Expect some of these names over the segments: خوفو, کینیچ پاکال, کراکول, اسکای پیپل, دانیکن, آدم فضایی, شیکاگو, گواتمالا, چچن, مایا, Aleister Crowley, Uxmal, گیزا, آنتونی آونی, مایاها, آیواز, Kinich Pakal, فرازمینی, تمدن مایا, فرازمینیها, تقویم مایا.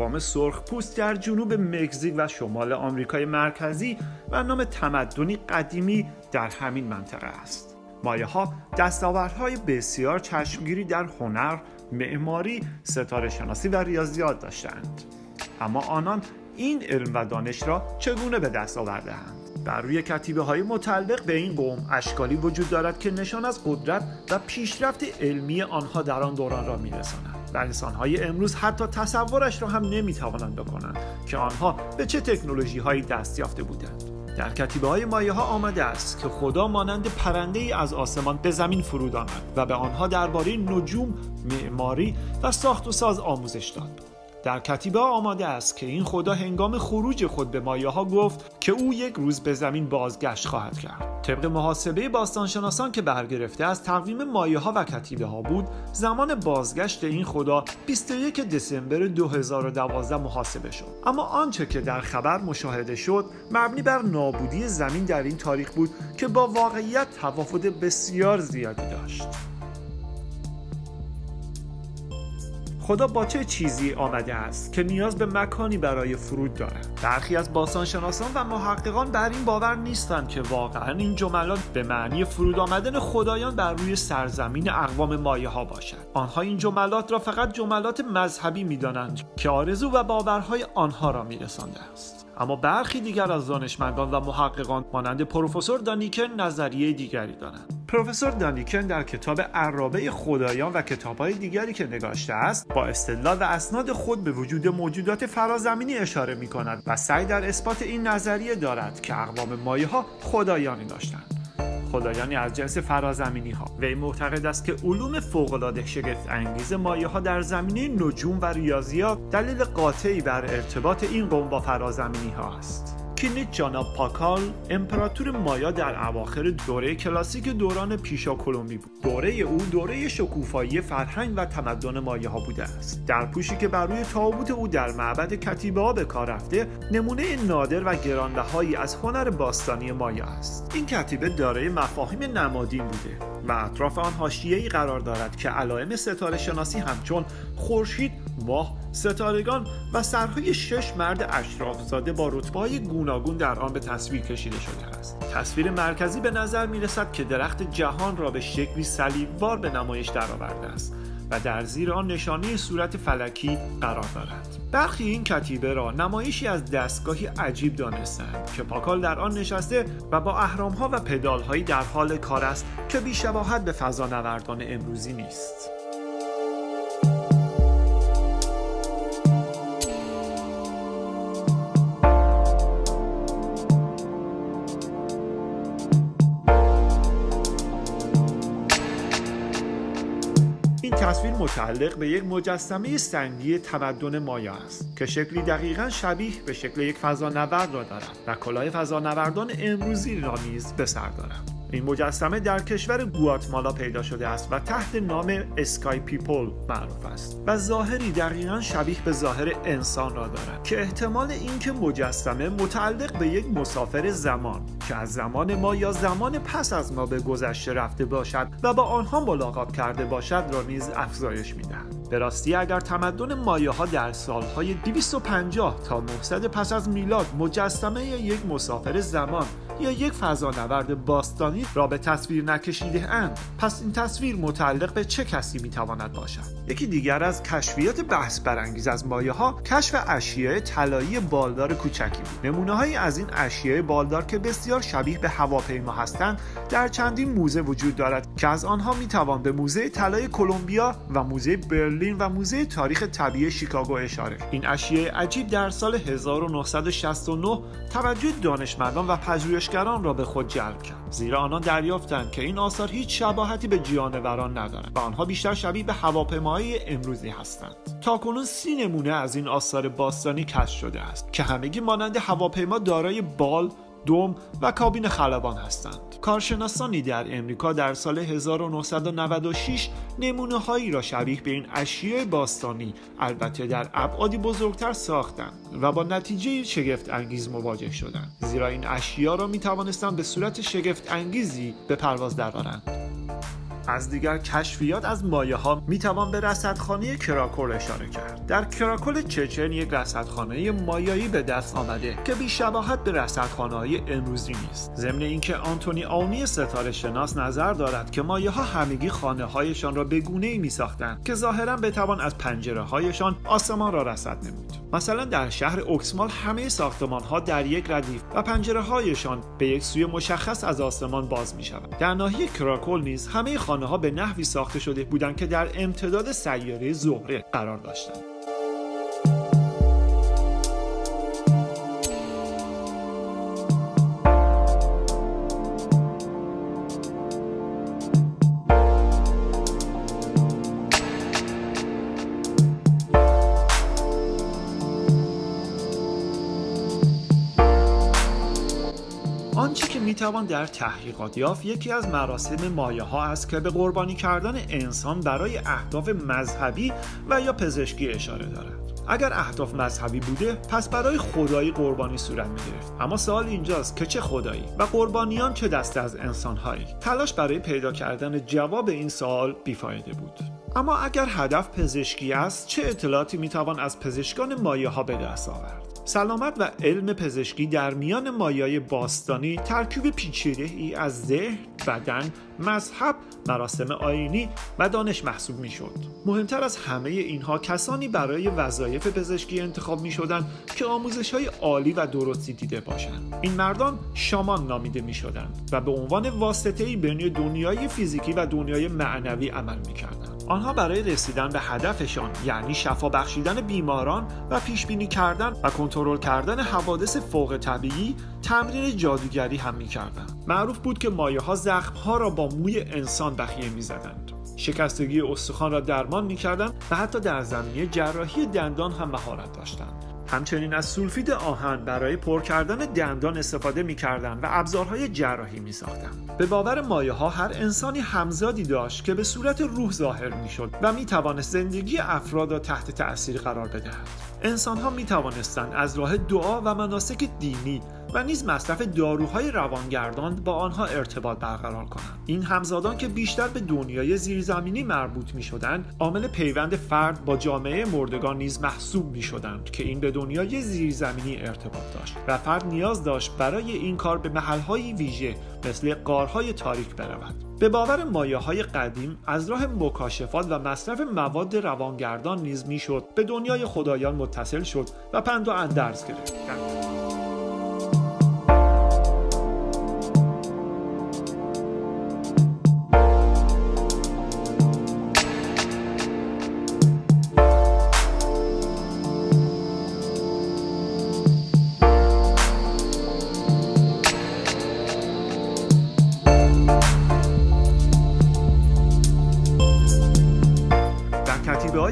اقوام سرخپوست در جنوب مکزیک و شمال آمریکای مرکزی و نام تمدنی قدیمی در همین منطقه است. مایاها دستاوردهای بسیار چشمگیری در هنر، معماری، ستاره شناسی و ریاضیات داشتند. اما آنان این علم و دانش را چگونه به دست آورده‌اند؟ بر روی کتیبه‌های متعلق به این قوم اشکالی وجود دارد که نشان از قدرت و پیشرفت علمی آنها در آن دوران را می‌رساند و انسان‌های امروز حتی تصورش را هم نمی‌توانند بکنند که آنها به چه تکنولوژی‌هایی دستیافته بودند. در کتیبه‌های مایاها آمده است که خدا مانند پرنده‌ای از آسمان به زمین فرود آمد و به آنها درباره نجوم، معماری و ساخت و ساز آموزش داد. در کتیبه آماده است که این خدا هنگام خروج خود به مایاها گفت که او یک روز به زمین بازگشت خواهد کرد. طبق محاسبه باستانشناسان که برگرفته از تقویم مایاها و کتیبه ها بود، زمان بازگشت این خدا 21 دسامبر 2012 محاسبه شد. اما آنچه که در خبر مشاهده شد مبنی بر نابودی زمین در این تاریخ بود که با واقعیت تفاوت بسیار زیادی داشت. خدا با چه چیزی آمده است که نیاز به مکانی برای فرود دارد؟ برخی از باستانشناسان و محققان بر این باور نیستند که واقعا این جملات به معنی فرود آمدن خدایان بر روی سرزمین اقوام مایاها باشد. آنها این جملات را فقط جملات مذهبی می‌دانند که آرزو و باورهای آنها را می‌رسانده است. اما برخی دیگر از دانشمندان و محققان مانند پروفسور دانیکن نظریه دیگری دارند. پروفسور دانیکن در کتاب عرابه خدایان و کتاب‌های دیگری که نگاشته است با استدلال و اسناد خود به وجود موجودات فرازمینی اشاره می‌کند و سعی در اثبات این نظریه دارد که اقوام مایاها خدایانی داشتند، خدایانی از جنس فرازمینی ها. وی معتقد است که علوم فوق‌العاده شگفت انگیز مایاها در زمینه نجوم و ریاضیات دلیل قاطعی بر ارتباط این قوم با فرازمینی ها است. کینیچ پاکال، امپراتور مایا در اواخر دوره کلاسیک دوران پیشا کلمبی بود. دوره او دوره شکوفایی فرهنگ و تمدن مایاها بوده است. در پوشی که بر روی تابوت او در معبد کتیبه ها به کار رفته، نمونه نادر و گرانبهایی از هنر باستانی مایا است. این کتیبه دارای مفاهیم نمادین بوده و اطراف آن حاشیه‌ای قرار دارد که علائم ستاره شناسی همچون خورشید، ماه، ستارگان و سرهای 6 مرد اشرافزاده با رتبه‌های گوناگون در آن به تصویر کشیده شده است. تصویر مرکزی به نظر می رسد که درخت جهان را به شکلی صلیبوار به نمایش درآورده است و در زیر آن نشانه صورت فلکی قرار دارد. برخی این کتیبه را نمایشی از دستگاهی عجیب دانستند که پاکال در آن نشسته و با اهرام‌ها و پدال‌هایی در حال کار است که بی‌شباهت به فضانوردان امروزی نیست. تصویر متعلق به یک مجسمه سنگی تمدن مایا است که شکلی دقیقاً شبیه به شکل یک فضانورد را دارد و کلاه فضانوردان امروزی را نیز به سر دارد. این مجسمه در کشور گواتمالا پیدا شده است و تحت نام اسکای پیپل معروف است و ظاهری دقیقاً شبیه به ظاهر انسان را دارد که احتمال اینکه مجسمه متعلق به یک مسافر زمان که از زمان ما یا زمان پس از ما به گذشته رفته باشد و با آنها ملاقات کرده باشد را نیز افزایش می‌دهد. به راستی اگر تمدن مایاها در سالهای 250 تا 900 پس از میلاد مجسمه یک مسافر زمان یا یک فضانورد باستانی را به تصویر نکشیده اند، پس این تصویر متعلق به چه کسی میتواند باشد؟ یکی دیگر از کشفیات بحث برانگیز از مایاها کشف اشیاء طلایی بالدار کوچکی بود. نمونه‌هایی از این اشیاء بالدار که بسیار شبیه به هواپیما هستند در چندین موزه وجود دارد که از آنها میتوان به موزه طلای کلمبیا و موزه برلین و موزه تاریخ طبیعی شیکاگو اشاره. این اشیاء عجیب در سال 1969 توجه دانشمندان و پژوهشگران را به خود جلب کرد، زیرا آنان دریافتند که این آثار هیچ شباهتی به جانوران ندارند و آنها بیشتر شبیه به هواپیماهای امروزی هستند. تاکنون 30 نمونه از این آثار باستانی کشف شده است که همگی مانند هواپیما دارای بال، دوم و کابین خلبان هستند. کارشناسانی در امریکا در سال 1996 نمونه هایی را شبیه به این اشیاء باستانی البته در ابعادی بزرگتر ساختند و با نتیجه شگفت انگیز مواجه شدند، زیرا این اشیاء را می توانستند به صورت شگفت انگیزی به پرواز درآورند. از دیگر کشفیات از مایه ها میتوان به رصدخانه کراکول اشاره کرد. در کراکول چچن یک رصدخانه مایایی به دست آمده که بی شباهت به رصدخانه‌های امروزی نیست. ضمن اینکه آنتونی آونی ستاره شناس نظر دارد که مایه ها همگی خانه‌هایشان را به گونه‌ای می‌ساختند که ظاهراً بتوان از پنجره‌هایشان آسمان را رصد نمود. مثلا در شهر اوکسمال همه ساختمان‌ها در یک ردیف و پنجره‌هایشان به یک سوی مشخص از آسمان باز می‌شوند. در ناحیه کراکول نیز همه خانه‌ها به نحوی ساخته شده بودند که در امتداد سیاره زهره قرار داشتند. آنچه که میتوان در تحقیقات یافت یکی از مراسم مایه ها است که به قربانی کردن انسان برای اهداف مذهبی و یا پزشکی اشاره دارد. اگر اهداف مذهبی بوده پس برای خدایی قربانی صورت می‌گرفت، اما سوال اینجاست که چه خدایی و قربانیان چه دسته از انسان‌هایی؟ تلاش برای پیدا کردن جواب این سوال بیفایده بود. اما اگر هدف پزشکی است چه اطلاعاتی میتوان از پزشکان مایه‌ها به دست آورد؟ سلامت و علم پزشکی در میان مایای باستانی ترکیب پیچیده‌ای از ذهن، بدن، مذهب، مراسم آیینی و دانش محسوب میشد. مهمتر از همه اینها کسانی برای وظایف پزشکی انتخاب میشدند که آموزش‌های عالی و درستی دیده باشند. این مردان شامان نامیده میشدند و به عنوان واسطه‌ای بین دنیای فیزیکی و دنیای معنوی عمل میکردند. آنها برای رسیدن به هدفشان یعنی شفا بخشیدن بیماران و پیش بینی کردن و کنترل کردن حوادث فوق طبیعی تمرین جادوگری هم می‌کردند. معروف بود که مایه‌ها زخم‌ها را با موی انسان بخیه می‌زدند، شکستگی استخوان را درمان می‌کردند و حتی در زمینه جراحی دندان هم مهارت داشتند. همچنین از سولفید آهن برای پر کردن دندان استفاده می‌کردند و ابزارهای جراحی می‌ساختند. به باور مایه‌ها هر انسانی همزادی داشت که به صورت روح ظاهر می‌شد و می‌توانست زندگی افراد را تحت تأثیر قرار بدهد. انسان‌ها می‌توانستند از راه دعا و مناسک دینی و نیز مصرف داروهای روانگردان با آنها ارتباط برقرار کنند. این همزادان که بیشتر به دنیای زیرزمینی مربوط می‌شدند، عامل پیوند فرد با جامعه مردگان نیز محسوب می‌شدند که این به دنیای زیرزمینی ارتباط داشت و فرد نیاز داشت برای این کار به محل‌های ویژه مثل غارهای تاریک برود. به باور مایه‌های قدیم از راه مکاشفات و مصرف مواد روانگردان نیز میشد به دنیای خدایان متصل شد و پند و اندرز گرفت.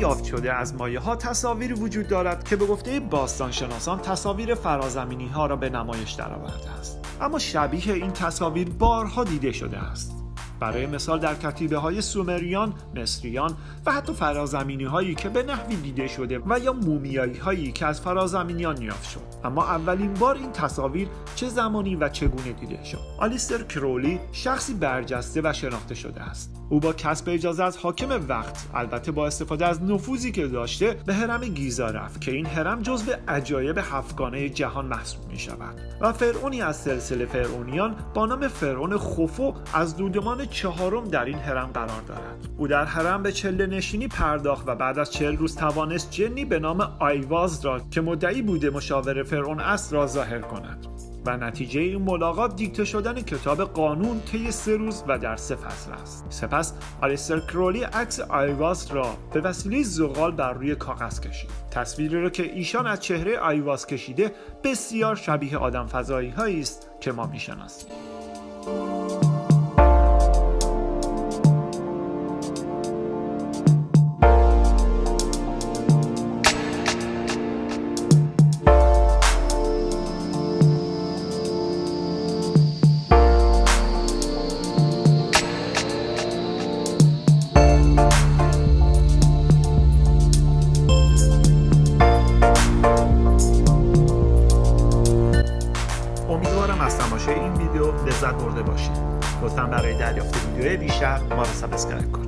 یافت شده از مایه ها تصاویر وجود دارد که به گفته باستانشناسان تصاویر فرازمینی ها را به نمایش درآورده است، اما شبیه این تصاویر بارها دیده شده است. برای مثال در کتیبه های سومریان، مصریان و حتی فرازمینی هایی که به نحوی دیده شده و یا مومیایی هایی که از فرازمینیان یافت شد. اما اولین بار این تصاویر چه زمانی و چگونه دیده شد؟ آلیستر کرولی شخصی برجسته و شناخته شده است. او با کسب اجازه از حاکم وقت، البته با استفاده از نفوذی که داشته، به هرم گیزا رفت که این هرم جزو عجایب هفتگانه جهان محسوب می شود و فرعونی از سلسله فرعونیان با نام فرعون خوفو از دودمان چهارم در این هرم قرار دارد. او در هرم به چله نشینی پرداخت و بعد از 40 روز توانست جنی به نام آیواز را که مدعی بوده مشاور فرعون است را ظاهر کند و نتیجه این ملاقات دیکته شدن کتاب قانون طی 3 روز و در 3 فصل است. سپس آلیستر کرولی عکس آیواز را به وسیله زغال بر روی کاغذ کشید. تصویری را که ایشان از چهره آیواز کشیده بسیار شبیه آدم فضایی هایی است که ما میشناسیم. امیدوارم از تماشای این ویدیو لذت برده باشید. لطفاً برای دریافت ویدیوهای بیشتر ما را سابسکرایب کنید.